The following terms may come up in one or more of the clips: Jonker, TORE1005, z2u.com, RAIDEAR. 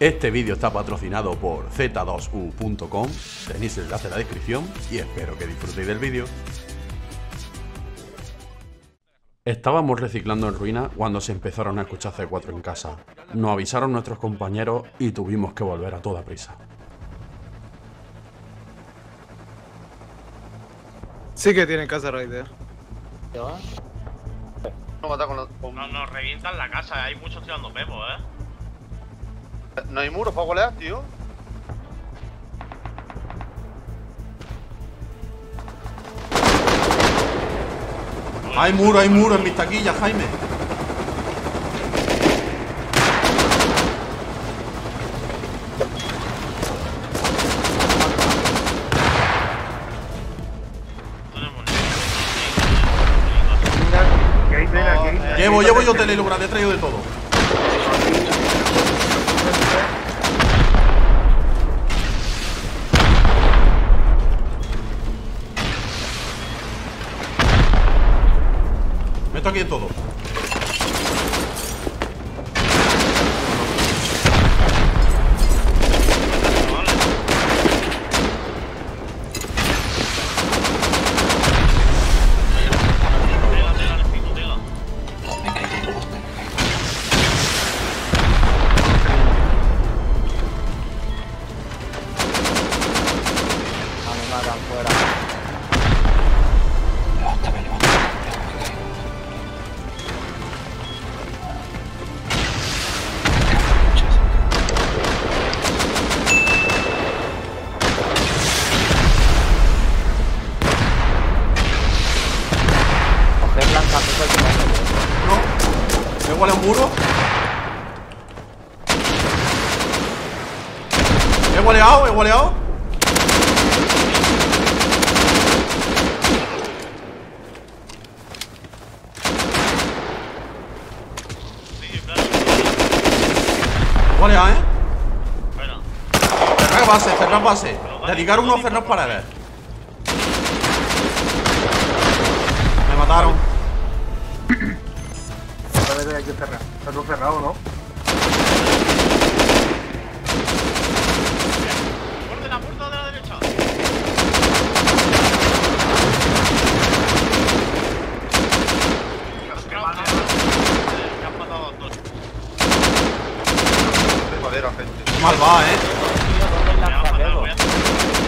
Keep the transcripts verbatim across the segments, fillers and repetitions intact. Este vídeo está patrocinado por z dos u punto com, tenéis el enlace en la descripción y espero que disfrutéis del vídeo. Estábamos reciclando en ruina cuando se empezaron a escuchar ce cuatro en casa. Nos avisaron nuestros compañeros y tuvimos que volver a toda prisa. Sí que tienen casa Raider. ¿Qué va? No, nos revientan la casa, hay muchos tirando pepos, eh. ¿No hay muros para golear, tío? Hay muro, hay muro en mis taquillas, Jaime. Llevo, llevo yo telelubra, te he traído de todo. Meto aquí de todo. ¿Cuál es un muro? He goleado, he goleado. Golea, eh. Bueno. Cerrar base, cerrar base. Dedicar uno a Fernández para ver. Me mataron. Hay que cerrar, está todo cerrado, ¿no? Por de la puerta de la derecha. Mal va, eh.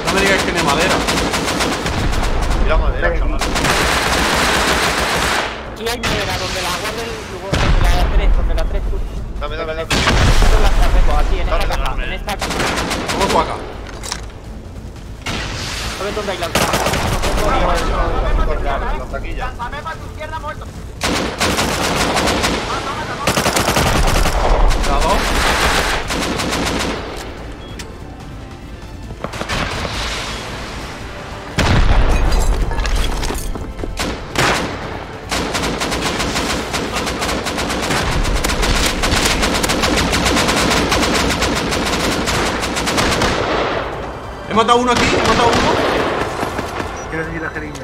No me digas que tiene madera. Mira madera, chaval. Aquí hay madera donde la guarda el lugar. Donde la tres tú. Dame, dame, dame. Aquí, en esta caja, en esta caja. ¿Cómo tú acá? ¿Sabes dónde hay la otra? Dame para tu izquierda, muerto. Cuidado. He matado uno aquí, he matado uno. Quiero seguir la jeringa.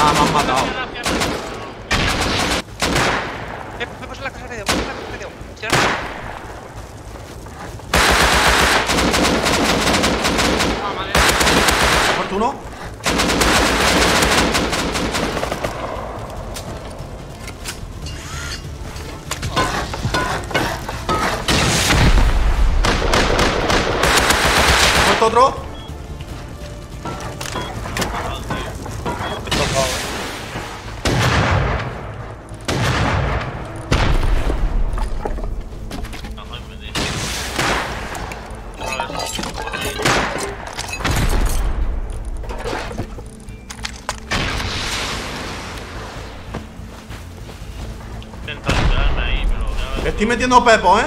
Ah, me han matado. Me puse la casa de Dios, me puse la casa de Dios. Ah, vale. ¿Has muerto uno? Otro. Estoy metiendo pepo, ¿eh?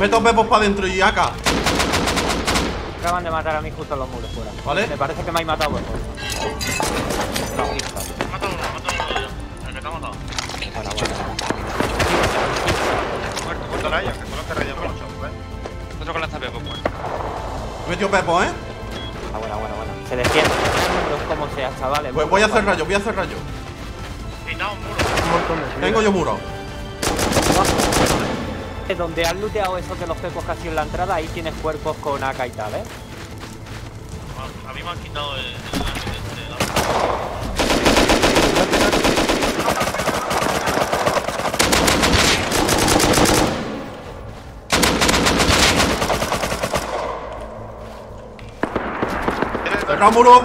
Meto pepos para adentro y acá. Acaban de matar a mí justo en los muros fuera. ¿Vale? Me parece que me hay matado vos. No, no, mátalo, mátalo. El que te ha matado. Muerto, muerto rayas, que conozco rayas mucho, ¿eh? Otro con lanzapepo, pues. Me metió pepo, ¿eh? Ah, buena, buena, buena. Se defiende. Como sea, chavales. Pues voy a hacer rayo, voy a hacer rayo. Quitado un muro. Tengo yo muro. Donde han looteado esos de los pepos casi en la entrada, ahí tienes cuerpos con A K y tal, ¿eh? A mí me han quitado el... ¡Cerrado muro!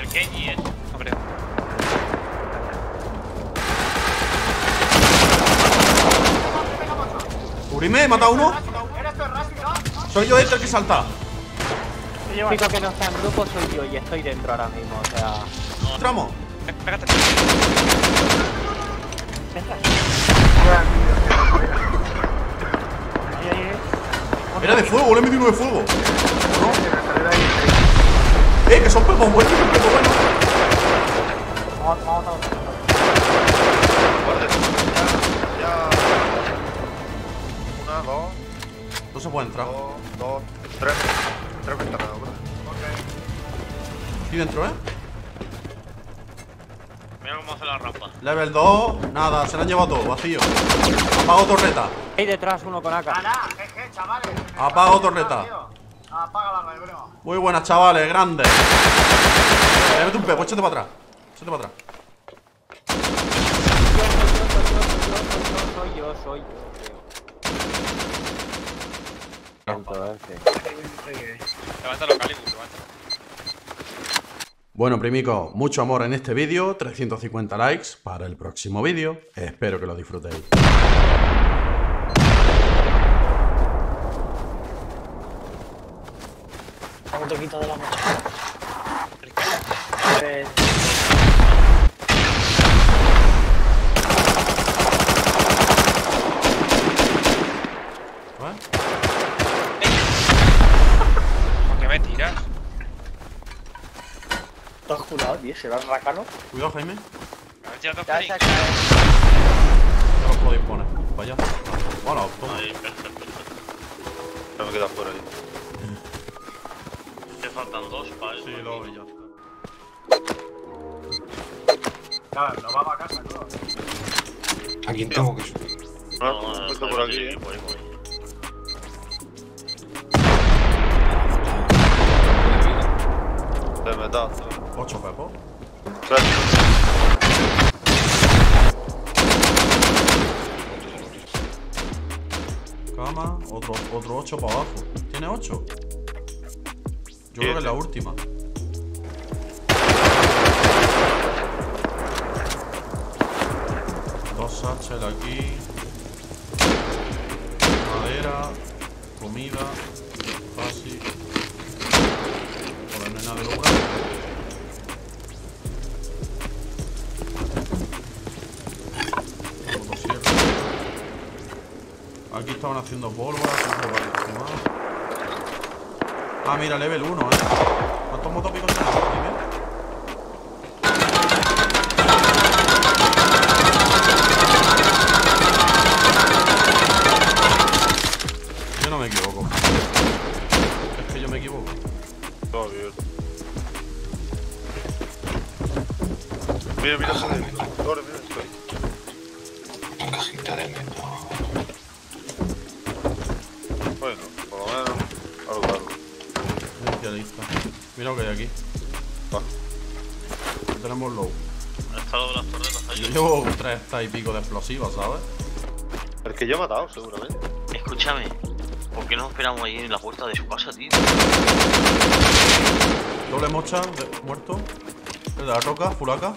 El Kenji es... hombre. Curime, he matado uno. Soy yo este el que salta. El único que no está en grupo soy yo y estoy dentro ahora mismo, o sea... ¡Tramo! ¡Pégate! Era de fuego, le he metido uno de fuego. ¿No? Eh, que son pepos buenos, son pepos buenos. Vamos, vamos, vamos. Ya. Una, dos. No se puede entrar. Dos, dos, tres. Tres ventanas, ¿verdad? Ok. Estoy dentro, ¿eh? Mira cómo hace la rampa. Level dos, nada, se la han llevado todo, vacío. Apago torreta. Hay detrás uno con A K. Chavales, apago torreta. Apaga la radio, bro. Muy buenas, chavales, grande. Le meto un pepo, échate para atrás. Échate para atrás. Soy yo, soy yo, soy yo, soy yo, soy yo, soy yo. Levántalo, Calibur, levántalo. Bueno, primico, mucho amor en este vídeo. trescientos cincuenta likes para el próximo vídeo. Espero que lo disfrutéis. Te quito de la mano. ¿Por qué me tiras? ¿Te has culado, tío? ¿Se va a arrancarlo? Cuidado, Jaime. Ya te has sacado. No lo puedo disponer. Vaya. Hola, toma. Ya me queda fuera, tío. Faltan dos para eso. Sí, lo veo yo. Claro, nos vamos a casa, ¿no? ¿A quién tengo que subir? No, no, no, no, por aquí, eh. De verdad. Ocho pepos. Tres. Cama, otro, otro ocho para abajo. ¿Tiene ocho? Yo creo que es la última. Dos satchel aquí. Madera. Comida. Fácil. Por la nena de lugar. Aquí estaban haciendo polvo. Ah, mira, level uno, eh. ¿Cuántos motopicos tenemos aquí? Yo no me equivoco. Es que yo me equivoco. Todo bien. Mira, mira, sale de mira, estoy. Una cajita de meto. Bueno, por lo menos, algo algo. Listo. Mira lo que hay aquí. Va. Tenemos low. Yo llevo tres y pico de explosivas, ¿sabes? El que yo he matado, seguramente. Escúchame, ¿por qué nos esperamos ahí en la puerta de su casa, tío? Doble mocha, de, muerto. De la roca, fulaca.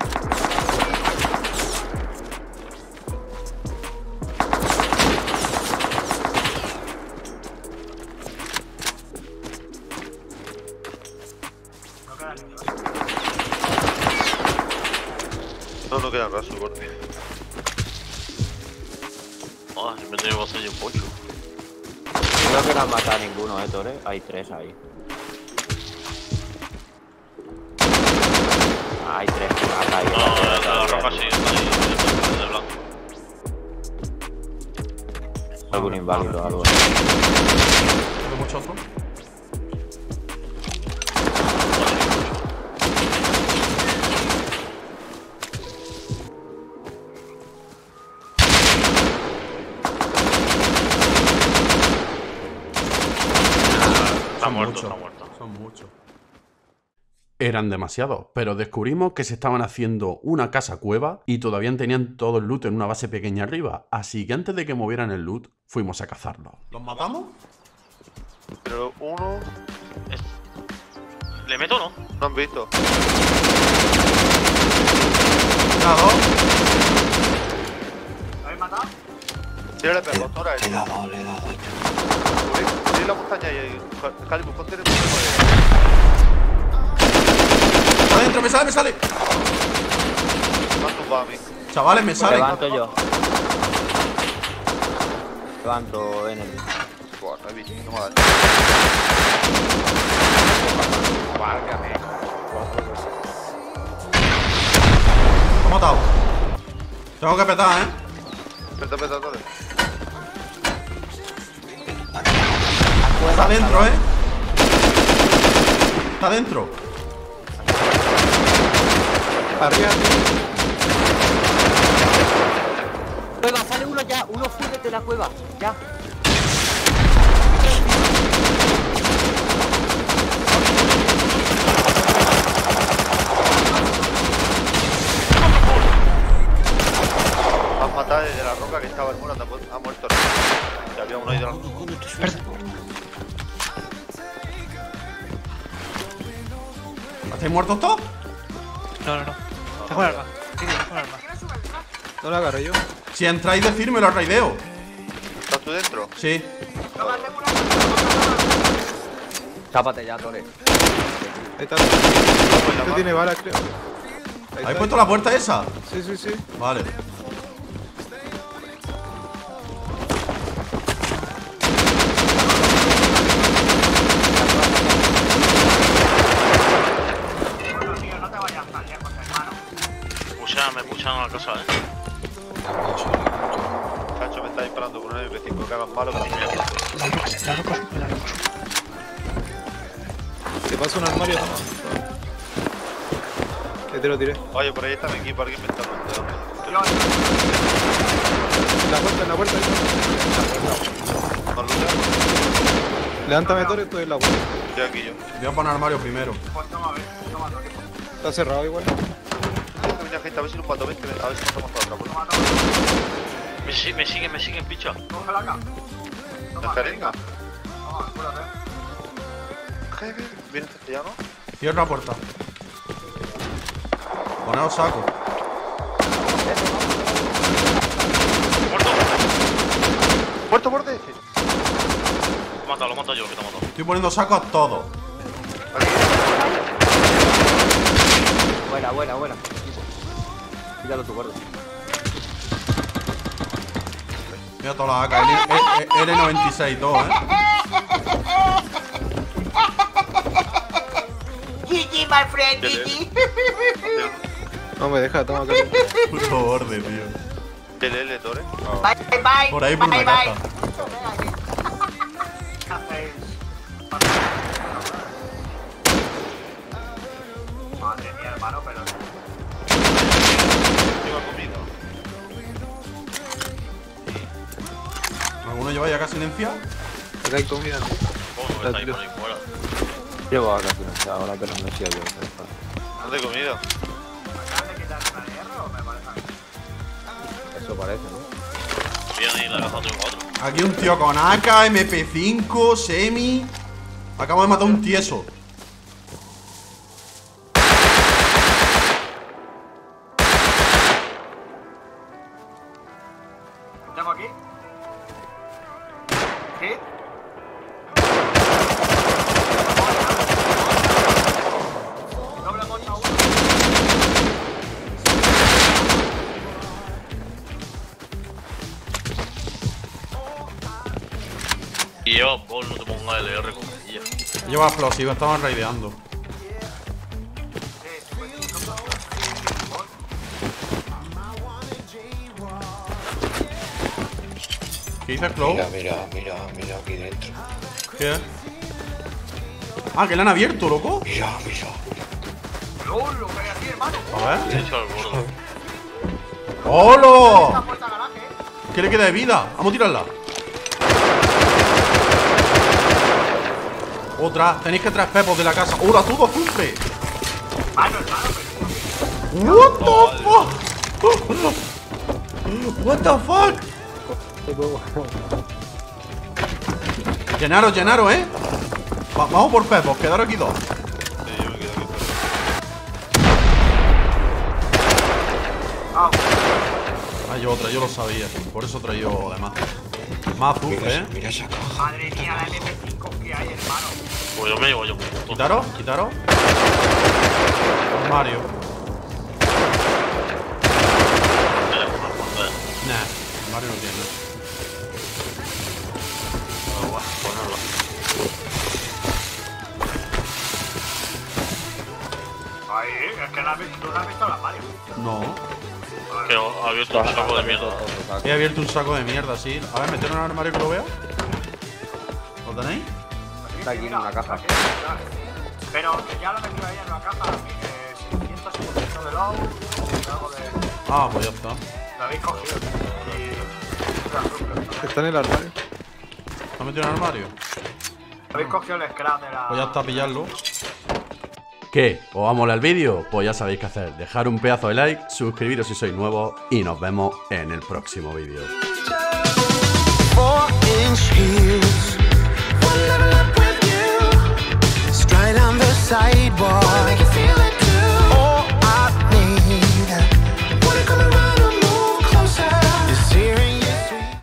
No, no quedan rasos, corte. Ah, siempre tenemos que hacer yo un pocho. Creo que no han matado a ninguno, eh, Tore. Hay tres ahí. Ah, hay tres que matan ahí. No, la ropa sí, está ahí, de blanco. algún inválido, algo así. ¿Tengo mucho otro? Son muchos, son muertos. Son muchos. Eran demasiados, pero descubrimos que se estaban haciendo una casa cueva y todavía tenían todo el loot en una base pequeña arriba, así que antes de que movieran el loot, fuimos a cazarlos. ¿Los matamos? Pero uno... Es... ¿Le meto o no? No han visto. ¿La dos? ¿Lo habéis matado? Sí, le pego, Tora. Le he dado, le he dado. Subid la montaña y... Calibus, ponte el... ¡Adentro! ¡Me sale, me sale! Chavales, me sale. Levanto yo. Levanto en el... Buah, no he visto, no me ha dado. Válgame. Lo he matado. Tengo que petar, ¿eh? Peta, peta, todo. Está adentro, ¿eh? Está adentro. Arriba. Cueva, sale uno ya. Uno fuerte de la cueva. Ya. Van a matar desde la roca que estaba el muro. Ha muerto. Ya había uno ahí de la roca. ¿Estáis muertos todos? No, no, no. Está con arma. Sí, está con arma. No la agarro yo. Si entráis, decirme, lo raideo. ¿Estás tú dentro? Sí. Cápate ya, Tore. Ahí está. Este tiene balas, creo. ¿Habéis puesto la puerta esa? Sí, sí, sí. Vale. Me pusharon a la casa, eh. Chacho, me está disparando por un M P cinco que hagan malo. La roca, la roca, la roca. Te paso un armario. Que te lo tiré. Oye, por ahí está mi equipo, alguien me está rondando. En la puerta, en la puerta. Levántame, Tore, estoy en la puerta. Estoy aquí yo. Voy a poner armario primero. Pues toma, ve, toma, Tore. Está cerrado igual. Gente, a ver si los cuatro veinte, a ver si nos hemos matado otra. Me, me siguen, me siguen, picho. Cógela acá. ¿La jeringa? Vamos, acuérdate. Viene castellano. Cierra la puerta. Poneos saco. Muerto. Muerto, muerto. Lo mato, lo mato yo, que te mato. Estoy poniendo saco a todos. Buena, buena, buena. Míralo tu guarda. Mira todas las A K, L noventa y seis dos, eh. G G, my friend, G G. No me deja, toma acá. Puto borde, tío. T L L, Tore. Bye, bye. Por ahí, por una caja. Madre mía, hermano, pero... ¿Alguno lleváis acá silenciado? Acá hay comida. Oh, está ahí por ahí fuera. Llevo acá silenciado ahora, pero no sé yo. ¿Dónde he comido? ¿Acá te quitas una de hierro o me parece? Eso parece, ¿no? Bien, y la caja otro cuatro. Aquí un tío con A K, M P cinco, semi. Acabo de matar un tieso. ¿Estamos aquí? ¿Sí? Doble moto a uno. Y lleva Paul, no te ponga L R con ella. Lleva explosivo, estaban raideando. ¿Qué dice Cloud? Mira, mira, mira, mira aquí dentro. ¿Qué? Ah, que la han abierto, loco. Mira, mira. ¡Lolo! ¿Qué hay aquí, hermano? A ver. He hecho al gordo. ¡Lolo! ¿Qué le queda de vida? Vamos a tirarla. Otra. Tenéis que traer pepos de la casa. ¡Hola, tú, dos pulpes! What the fuck? What the fuck? Llenaros, llenaros, eh. Va, vamos por pepos, quedaros aquí dos. Sí, yo me quedo aquí. Hay otra, yo lo sabía. Por eso traigo además. Más azul, eh. Mira esa caja. Madre mía, la M cinco que hay, hermano. Pues yo me llevo yo. Quitaros, quitaros. Mario. Nah, Mario no tiene. Oh, guau, ponerlo. Ay, es que no has visto, no has visto la Mario. No. Que ha abierto un saco de mierda. He abierto un saco de mierda, sí. A ver, meter un armario que lo vea. ¿Lo tenéis? Está aquí en la caja. Pero que ya lo metí ahí en la caja. seiscientos cincuenta de low. Ah, pues ya está. Lo habéis cogido. Está en el armario. ¿Está metido en el armario? Lo habéis cogido el scrap de la. Pues ya está, pillarlo. ¿Qué? ¿Os ha molado el vídeo? Pues ya sabéis qué hacer. Dejar un pedazo de like, suscribiros si sois nuevos y nos vemos en el próximo vídeo.